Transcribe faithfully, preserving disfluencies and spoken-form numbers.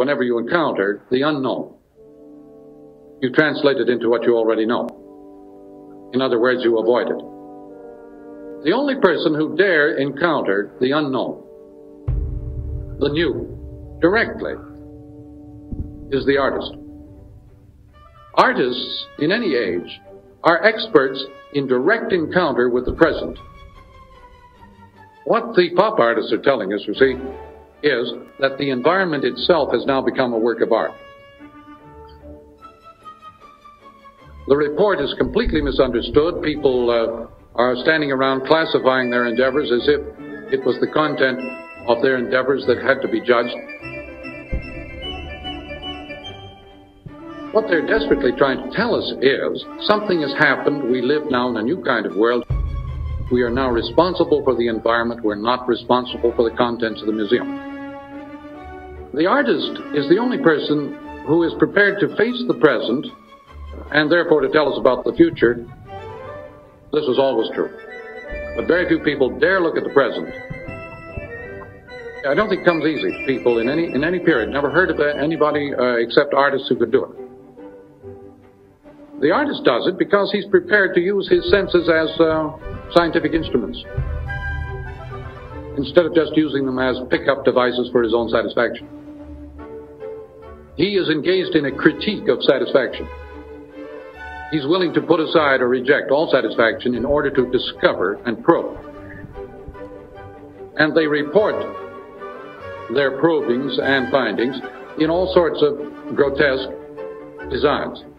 whenever you encounter the unknown. You translate it into what you already know. In other words, you avoid it. The only person who dare encounter the unknown, the new, directly, is the artist. Artists, in any age, are experts in direct encounter with the present. What the pop artists are telling us, you see, is that the environment itself has now become a work of art. The report is completely misunderstood. People uh, are standing around classifying their endeavors as if it was the content of their endeavors that had to be judged. What they're desperately trying to tell us is something has happened. We live now in a new kind of world. We are now responsible for the environment. We're not responsible for the contents of the museum. The artist is the only person who is prepared to face the present and therefore to tell us about the future. This was always true. But very few people dare look at the present. I don't think it comes easy to people in any, in any period. Never heard of anybody uh, except artists who could do it. The artist does it because he's prepared to use his senses as uh, scientific instruments, instead of just using them as pick-up devices for his own satisfaction. He is engaged in a critique of satisfaction. He's willing to put aside or reject all satisfaction in order to discover and probe. And they report their probings and findings in all sorts of grotesque designs.